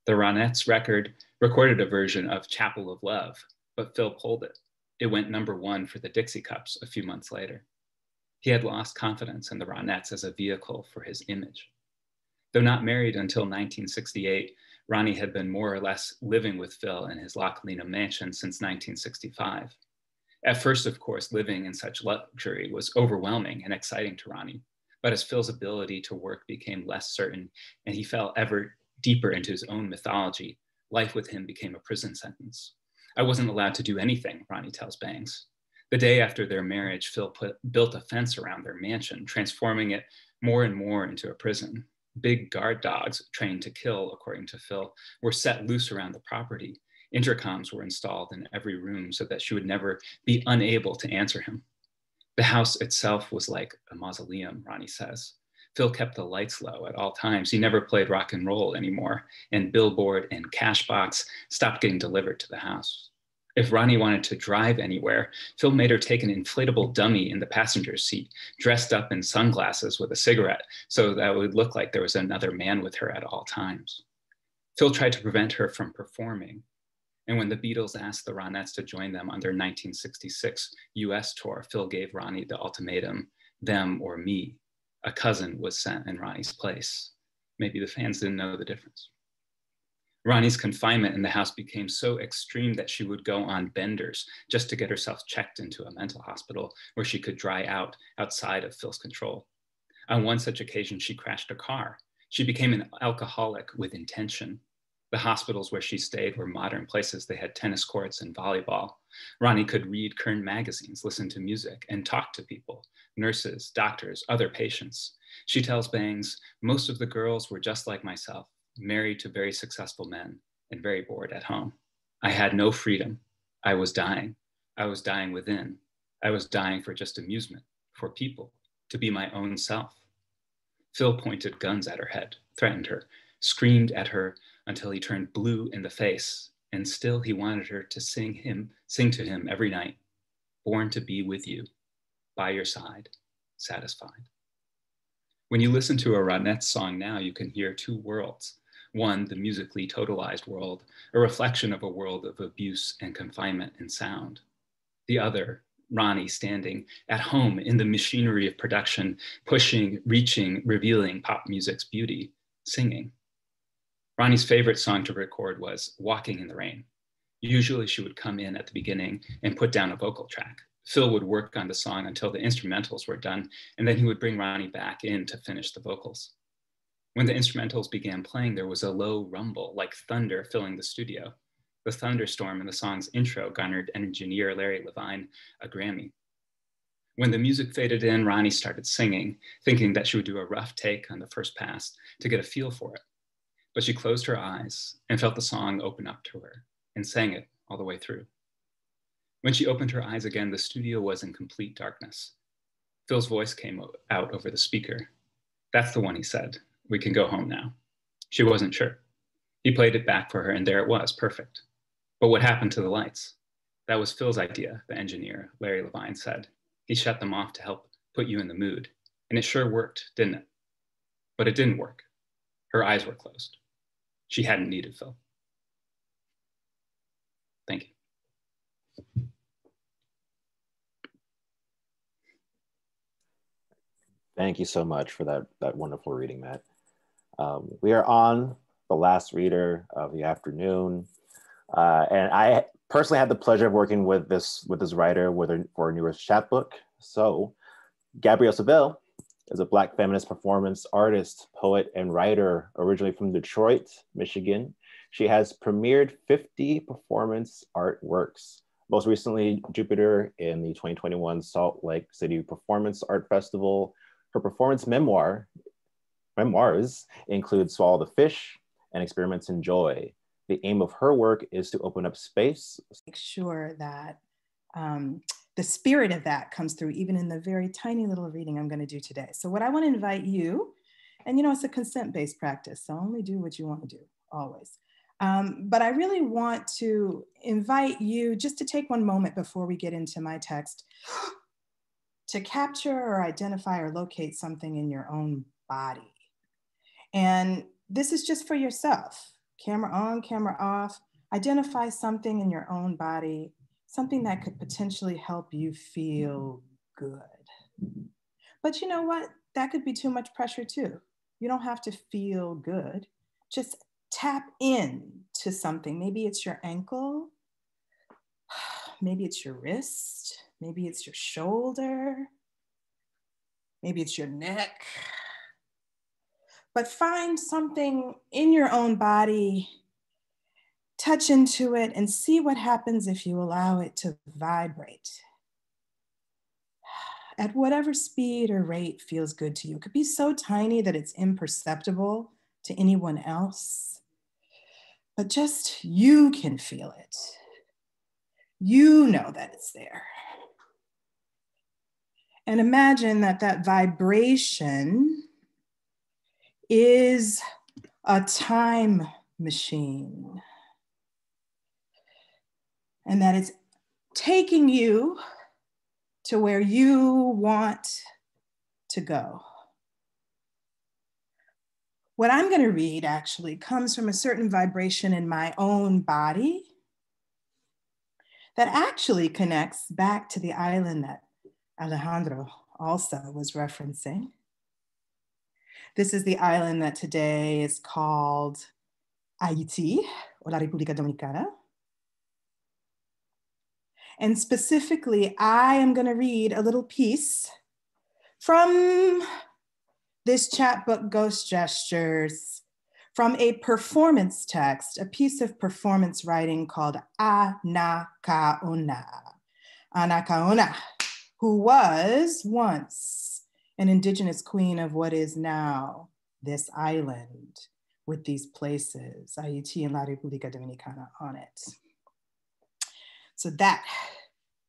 The Ronettes record recorded a version of Chapel of Love, but Phil pulled it. It went number one for the Dixie Cups a few months later. He had lost confidence in the Ronettes as a vehicle for his image. Though not married until nineteen sixty-eight, Ronnie had been more or less living with Phil in his La Colina mansion since nineteen sixty-five. At first, of course, living in such luxury was overwhelming and exciting to Ronnie, but as Phil's ability to work became less certain and he fell ever deeper into his own mythology, life with him became a prison sentence. I wasn't allowed to do anything, Ronnie tells Bangs. The day after their marriage, Phil put, built a fence around their mansion, transforming it more and more into a prison. Big guard dogs trained to kill, according to Phil, were set loose around the property. Intercoms were installed in every room so that she would never be unable to answer him. The house itself was like a mausoleum, Ronnie says. Phil kept the lights low at all times. He never played rock and roll anymore, and Billboard and Cashbox stopped getting delivered to the house. If Ronnie wanted to drive anywhere, Phil made her take an inflatable dummy in the passenger seat, dressed up in sunglasses with a cigarette, so that it would look like there was another man with her at all times. Phil tried to prevent her from performing, and when the Beatles asked the Ronettes to join them on their nineteen sixty-six U S tour, Phil gave Ronnie the ultimatum, them or me. A cousin was sent in Ronnie's place. Maybe the fans didn't know the difference. Ronnie's confinement in the house became so extreme that she would go on benders just to get herself checked into a mental hospital where she could dry out outside of Phil's control. On one such occasion, she crashed a car. She became an alcoholic with intention. The hospitals where she stayed were modern places. They had tennis courts and volleyball. Ronnie could read Kern magazines, listen to music, and talk to people, nurses, doctors, other patients. She tells Bangs, most of the girls were just like myself, married to very successful men and very bored at home. I had no freedom. I was dying. I was dying within. I was dying for just amusement, for people, to be my own self. Phil pointed guns at her head, threatened her, screamed at her until he turned blue in the face, and still he wanted her to sing him, sing to him every night, born to be with you, by your side, satisfied. When you listen to a Ronette song now, you can hear two worlds. One, the musically totalized world, a reflection of a world of abuse and confinement in sound. The other, Ronnie standing at home in the machinery of production, pushing, reaching, revealing pop music's beauty, singing. Ronnie's favorite song to record was Walking in the Rain. Usually she would come in at the beginning and put down a vocal track. Phil would work on the song until the instrumentals were done, and then he would bring Ronnie back in to finish the vocals. When the instrumentals began playing, there was a low rumble like thunder filling the studio. The thunderstorm in the song's intro garnered engineer Larry Levine a Grammy. When the music faded in, Ronnie started singing, thinking that she would do a rough take on the first pass to get a feel for it. But she closed her eyes and felt the song open up to her and sang it all the way through. When she opened her eyes again, the studio was in complete darkness. Phil's voice came out over the speaker. That's the one, he said. We can go home now. She wasn't sure. He played it back for her and there it was, perfect. But what happened to the lights? That was Phil's idea, the engineer, Larry Levine said. He shut them off to help put you in the mood. And it sure worked, didn't it? But it didn't work. Her eyes were closed. She hadn't needed Phil. Thank you. Thank you so much for that, that wonderful reading, Matt. Um, we are on the last reader of the afternoon. Uh, and I personally had the pleasure of working with this, with this writer with her, for her newest chapbook. So Gabrielle Seville is a Black feminist performance artist, poet, and writer originally from Detroit, Michigan. She has premiered fifty performance art works, most recently Jupiter in the twenty twenty-one Salt Lake City Performance Art Festival. Her performance memoir, memoirs include Swallow the Fish and Experiments in Joy. The aim of her work is to open up space. Make sure that um... the spirit of that comes through even in the very tiny little reading I'm going to do today. So what I want to invite you, and you know, it's a consent-based practice, so only do what you want to do, always. Um, but I really want to invite you just to take one moment before we get into my text to capture or identify or locate something in your own body. And this is just for yourself. Camera on, camera off. Identify something in your own body, something that could potentially help you feel good. But you know what? That could be too much pressure too. You don't have to feel good. Just tap in to something. Maybe it's your ankle. Maybe it's your wrist. Maybe it's your shoulder. Maybe it's your neck. But find something in your own body, touch into it, and see what happens if you allow it to vibrate at whatever speed or rate feels good to you. It could be so tiny that it's imperceptible to anyone else, but just you can feel it. You know that it's there. And imagine that that vibration is a time machine, and that it's taking you to where you want to go. What I'm going to read actually comes from a certain vibration in my own body that actually connects back to the island that Alejandro also was referencing. This is the island that today is called Haiti, or La República Dominicana. And specifically, I am going to read a little piece from this chapbook, Ghost Gestures, from a performance text, a piece of performance writing called Anakaona. Anakaona, who was once an indigenous queen of what is now this island with these places, Haiti and La República Dominicana, on it. So that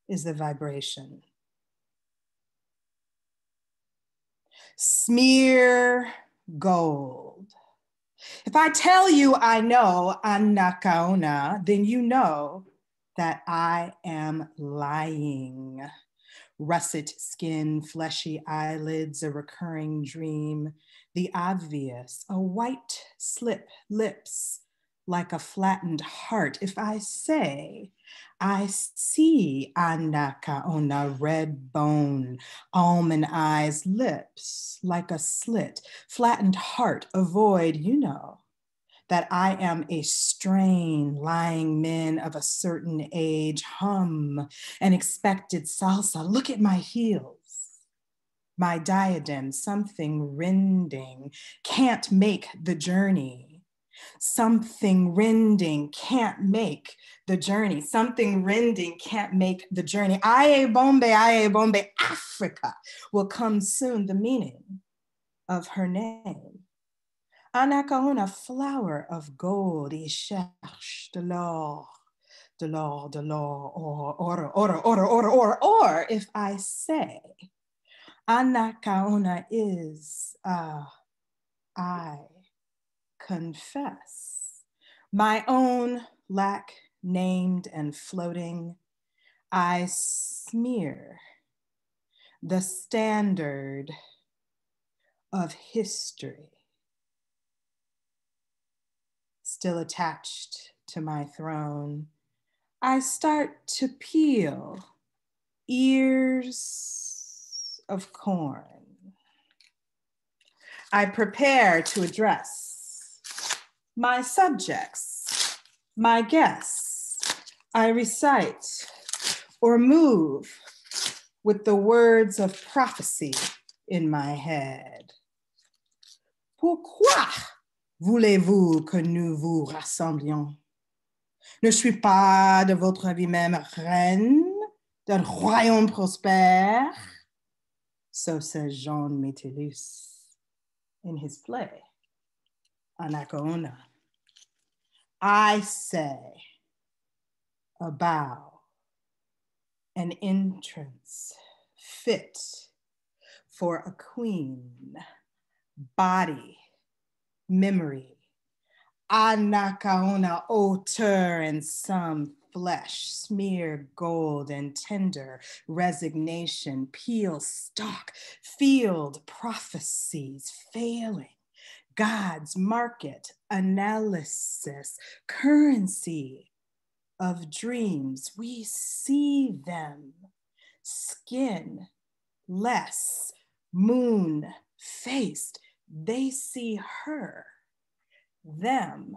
is the vibration. Smear gold. If I tell you I know Anakaona, then you know that I am lying. Russet skin, fleshy eyelids, a recurring dream, the obvious, a white slip, lips like a flattened heart. If I say, I see Anakaona, red bone, almond eyes, lips like a slit, flattened heart, avoid, you know, that I am a strain, lying men of a certain age, hum, an expected salsa, look at my heels, my diadem, something rending, can't make the journey. Something rending can't make the journey. Something rending can't make the journey. Aye, Bombay, aye, Bombay, Africa will come soon. The meaning of her name. Anakaona, flower of gold, y cherche de l'or, de l'or, de l'or, or, or, or, or, or, or, or, if I say, Anakaona is uh, I. Confess my own lack named and floating. I smear the standard of history, still attached to my throne. I start to peel ears of corn. I prepare to address my subjects, my guests. I recite or move with the words of prophecy in my head. Pourquoi voulez-vous que nous vous rassemblions? Ne suis pas de votre avis même reine d'un royaume prospère? So says Jean Metellus in his play Anakaona. I say a bow, an entrance fit for a queen, body, memory. Anakaona, hauteur and some flesh, smear gold and tender resignation, peel stalk, field prophecies failing. gods, market, analysis, currency of dreams. We see them. Skin, less, moon, faced. They see her, them.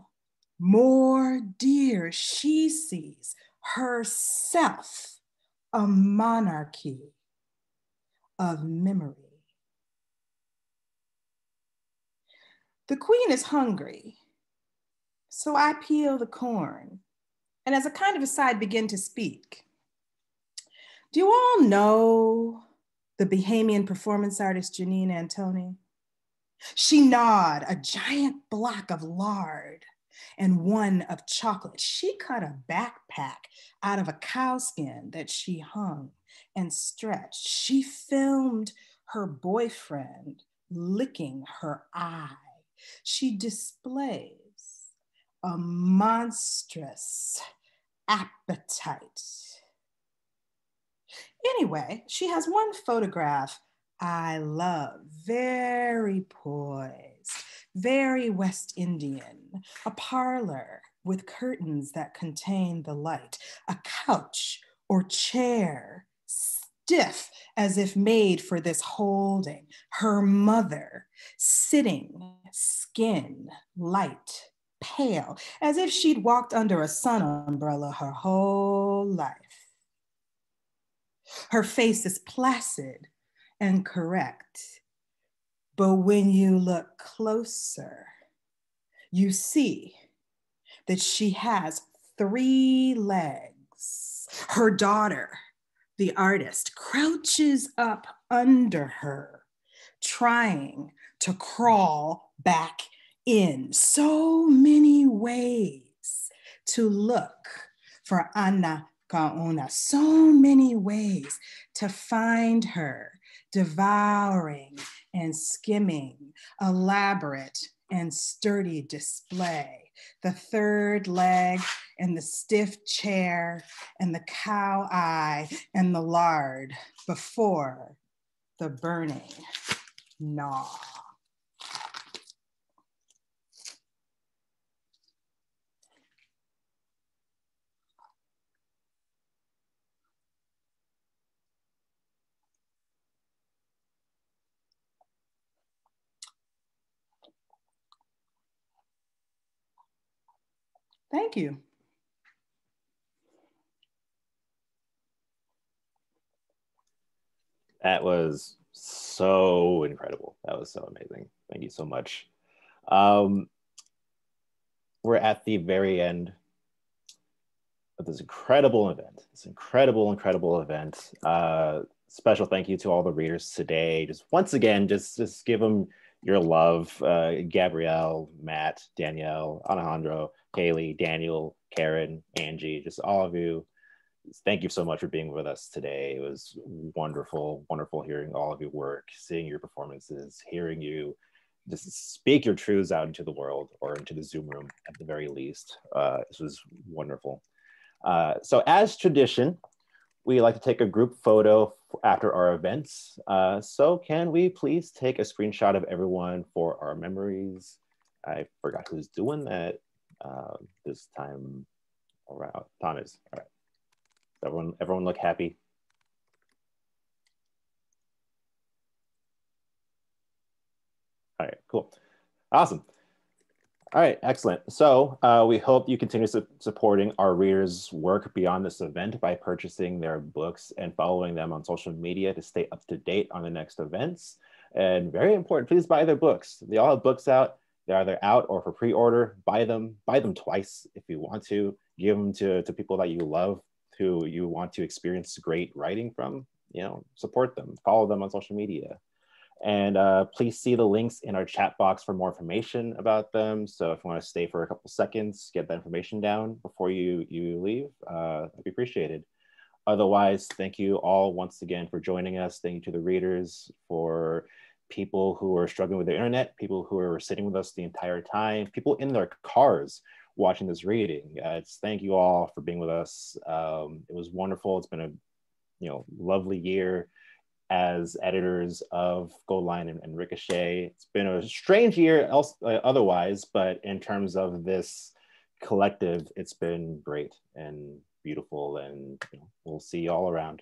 More dear, she sees herself, a monarchy of memory. The queen is hungry, so I peel the corn, and as a kind of aside begin to speak. Do you all know the Bahamian performance artist Janine Antoni? She gnawed a giant block of lard and one of chocolate. She cut a backpack out of a cow skin that she hung and stretched. She filmed her boyfriend licking her eye. She displays a monstrous appetite. Anyway, she has one photograph I love, very poised, very West Indian, a parlor with curtains that contain the light, a couch or chair, stiff as if made for this holding, her mother, sitting, skin, light, pale, as if she'd walked under a sun umbrella her whole life. Her face is placid and correct. But when you look closer, you see that she has three legs. Her daughter, the artist, crouches up under her, trying to crawl back in. So many ways to look for Ana Kauna, so many ways to find her, devouring and skimming, elaborate and sturdy display, the third leg and the stiff chair and the cow eye and the lard before the burning gnaw. Thank you. That was so incredible. That was so amazing. Thank you so much. Um, we're at the very end of this incredible event, this incredible, incredible event. Uh, special thank you to all the readers today. Just once again, just, just give them your love. uh, Gabrielle, Matt, Danielle, Alejandro, Chaelee, Daniel, Karen, Angie, just all of you. Thank you so much for being with us today. It was wonderful, wonderful hearing all of your work, seeing your performances, hearing you just speak your truths out into the world or into the Zoom room at the very least. Uh, this was wonderful. Uh, so as tradition, we like to take a group photo after our events. Uh, so can we please take a screenshot of everyone for our memories? I forgot who's doing that uh, this time around. Thomas, all right. Does everyone, everyone look happy? All right, cool, awesome. All right, excellent. So uh, we hope you continue su supporting our readers' work beyond this event by purchasing their books and following them on social media to stay up to date on the next events. And very important, please buy their books. They all have books out. They're either out or for pre-order. Buy them, buy them twice if you want to. Give them to, to people that you love, who you want to experience great writing from. You know, support them, follow them on social media. And uh, please see the links in our chat box for more information about them. So if you want to stay for a couple seconds, get that information down before you, you leave, uh, that'd be appreciated. Otherwise, thank you all once again for joining us. Thank you to the readers, for people who are struggling with the internet, people who are sitting with us the entire time, people in their cars watching this reading. Uh, it's, thank you all for being with us. Um, it was wonderful. It's been a you know lovely year. as editors of Gold Line and, and Ricochet. It's been a strange year else, uh, otherwise, but in terms of this collective, it's been great and beautiful, and you know, we'll see you all around.